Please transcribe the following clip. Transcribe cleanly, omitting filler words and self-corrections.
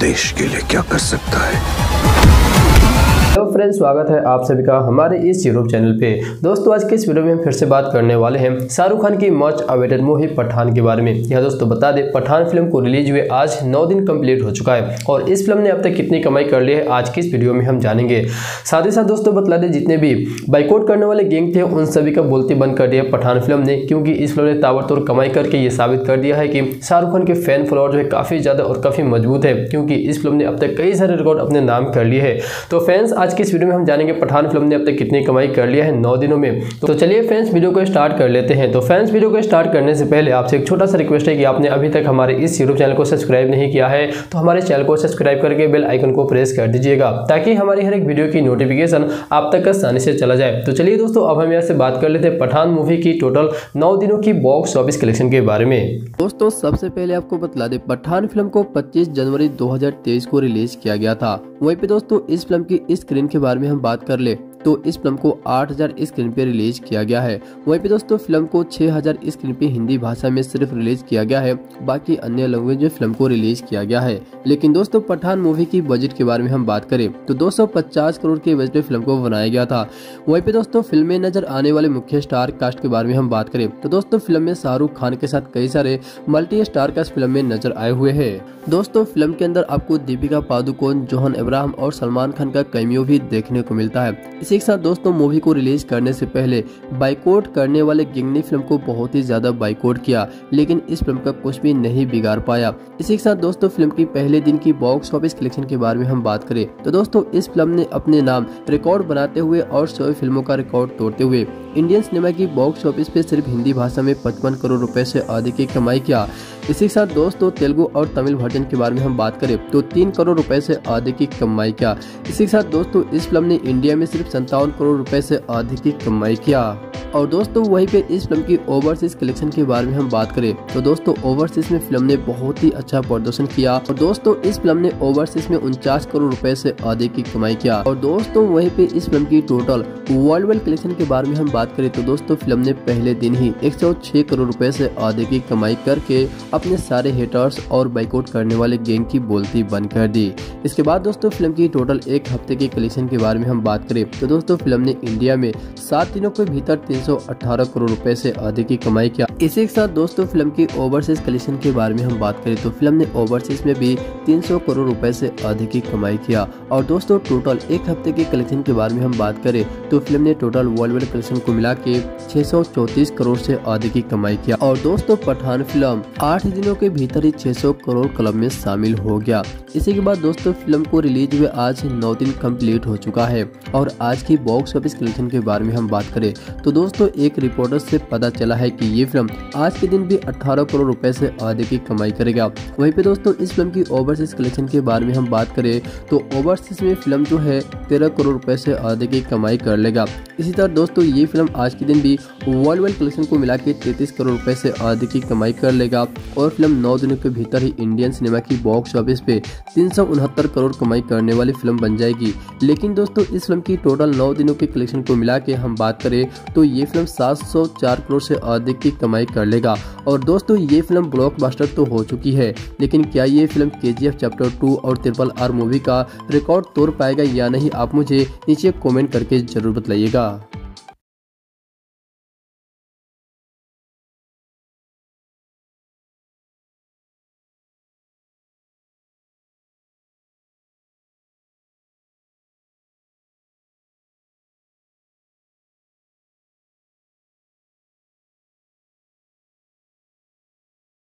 देश के लिए क्या कर सकता है। हेलो फ्रेंड्स, स्वागत है आप सभी का हमारे इस यूट्यूब चैनल पे। दोस्तों, आज के इस वीडियो में हम फिर से बात करने वाले हैं शाहरुख खान की मच अवेटेड मूवी पठान के बारे में। यह दोस्तों बता दें, पठान फिल्म को रिलीज हुए आज 9 दिन कंप्लीट हो चुका है और इस फिल्म ने अब तक कितनी कमाई कर ली है आज की इस वीडियो में हम जानेंगे। साथ ही साथ दोस्तों बता दें, जितने भी बाइकआउट करने वाले गैंग थे उन सभी का बोलती बंद कर दिया पठान फिल्म ने, क्योंकि इस फिल्म ने ताबड़तोड़ कमाई करके ये साबित कर दिया है कि शाहरुख खान के फैन फॉलोअर जो है काफ़ी ज़्यादा और काफ़ी मजबूत है, क्योंकि इस फिल्म ने अब तक कई सारे रिकॉर्ड अपने नाम कर लिए है। तो फ्रेंड्स, आज की इस वीडियो में हम जानेंगे पठान फिल्म ने अब तक कितनी कमाई कर लिया है 9 दिनों में। तो चलिए फ्रेंड्स, वीडियो को स्टार्ट कर लेते हैं। तो फ्रेंड्स, वीडियो को स्टार्ट करने से पहले आपसे एक छोटा सा रिक्वेस्ट है कि आपने अभी तक हमारे इस यूट्यूब चैनल को सब्सक्राइब नहीं किया है तो हमारे चैनल को सब्सक्राइब करके बेल आइकन को प्रेस कर दीजिएगा, ताकि हमारी हर एक वीडियो की नोटिफिकेशन आप तक आसानी से चला जाए। तो चलिए दोस्तों, अब हम यहाँ से बात कर लेते हैं पठान मूवी की टोटल 9 दिनों की बॉक्स ऑफिस कलेक्शन के बारे में। दोस्तों, सबसे पहले आपको बता दें, पठान फिल्म को 25 जनवरी 2023 को रिलीज किया गया था। वहीं पे दोस्तों इस फिल्म की स्क्रीन के बारे में हम बात कर ले तो इस फिल्म को 8000 स्क्रीन पे रिलीज किया गया है। वहीं पे दोस्तों फिल्म को 6000 स्क्रीन पे हिंदी भाषा में सिर्फ रिलीज किया गया है, बाकी अन्य लैंग्वेज में फिल्म को रिलीज किया गया है। लेकिन दोस्तों पठान मूवी की बजट के बारे में हम बात करें तो 250 करोड़ के बजट में फिल्म को बनाया गया था। वहीं पे दोस्तों फिल्म में नजर आने वाले मुख्य स्टार कास्ट के बारे में हम बात करें तो दोस्तों फिल्म में शाहरुख खान के साथ कई सारे मल्टी स्टार कास्ट फिल्म में नजर आए हुए है। दोस्तों फिल्म के अंदर आपको दीपिका पादुकोण, जॉन इब्राहिम और सलमान खान का कैमियो भी देखने को मिलता है। इसी के साथ दोस्तों मूवी को रिलीज करने से पहले बाइकआउट करने वाले गैंग ने फिल्म को बहुत ही ज्यादा बाइकआउट किया, लेकिन इस फिल्म का कुछ भी नहीं बिगाड़ पाया। इसी के साथ दोस्तों फिल्म की पहले दिन की बॉक्स ऑफिस कलेक्शन के बारे में हम बात करें तो दोस्तों इस फिल्म ने अपने नाम रिकॉर्ड बनाते हुए और 100 फिल्मों का रिकॉर्ड तोड़ते हुए इंडियन सिनेमा की बॉक्स ऑफिस पे सिर्फ हिंदी भाषा में 55 करोड़ रुपए से अधिक की कमाई किया। इसी के साथ दोस्तों तेलुगु और तमिल वर्जन के बारे में हम बात करें तो 3 करोड़ रुपए से अधिक की कमाई किया। इसी के साथ दोस्तों इस फिल्म ने इंडिया में सिर्फ 57 करोड़ रुपए से अधिक की कमाई किया। और दोस्तों वहीं पे इस फिल्म की ओवरसीज कलेक्शन के बारे में हम बात करें तो दोस्तों ओवरसीज में फिल्म ने बहुत ही अच्छा प्रदर्शन किया और दोस्तों इस फिल्म ने ओवरसीज में 49 करोड़ रुपए से अधिक की कमाई किया। और दोस्तों वहीं पे इस फिल्म की टोटल वर्ल्ड वाइड कलेक्शन के बारे में हम बात करें तो दोस्तों फिल्म ने पहले दिन ही 106 करोड़ रुपए से अधिक की कमाई करके अपने सारे हेटर्स और बाइकआउट करने वाले गैंग की बोलती बंद कर दी। इसके बाद दोस्तों फिल्म की टोटल एक हफ्ते के कलेक्शन के बारे में हम बात करें तो दोस्तों फिल्म ने इंडिया में 7 दिनों के भीतर 318 करोड़ रुपए से अधिक की कमाई किया। इसी के साथ दोस्तों फिल्म की ओवरसीज कलेक्शन के बारे में हम बात करें तो फिल्म ने ओवरसीज में भी 300 करोड़ रुपए से अधिक की कमाई किया। और दोस्तों टोटल एक हफ्ते के कलेक्शन के बारे में हम बात करें तो फिल्म ने टोटल वर्ल्ड वाइड कलेक्शन को मिला के 634 करोड़ से अधिक की कमाई किया। और दोस्तों पठान फिल्म 8 दिनों के भीतर ही 600 करोड़ क्लब में शामिल हो गया। इसी के बाद दोस्तों फिल्म को रिलीज हुए आज 9 दिन कम्प्लीट हो चुका है। और आज की बॉक्स ऑफिस कलेक्शन के बारे में हम बात करें तो दोस्तों एक रिपोर्टर से पता चला है कि ये फिल्म आज के दिन भी 18 करोड़ रुपए से अधिक की कमाई करेगा। वहीं पे दोस्तों इस फिल्म की ओवरसीज कलेक्शन के बारे में हम बात करें तो ओवरसीज में फिल्म जो है 13 करोड़ रुपए से अधिक की कमाई कर लेगा। इसी तरह दोस्तों ये फिल्म आज के दिन भी वर्ल्ड वाइड कलेक्शन को मिला के 33 करोड़ रुपए से अधिक की कमाई कर लेगा। और फिल्म 9 दिनों के भीतर ही इंडियन सिनेमा की बॉक्स ऑफिस पे 369 करोड़ कमाई करने वाली फिल्म बन जाएगी। लेकिन दोस्तों इस फिल्म की टोटल 9 दिनों के कलेक्शन को मिला के हम बात करें तो ये फिल्म 704 करोड़ से अधिक की कमाई कर लेगा। और दोस्तों ये फिल्म ब्लॉकबस्टर तो हो चुकी है, लेकिन क्या ये फिल्म KGF चैप्टर 2 और त्रिपल R मूवी का रिकॉर्ड तोड़ पाएगा या नहीं, आप मुझे नीचे कमेंट करके जरूर बताइएगा।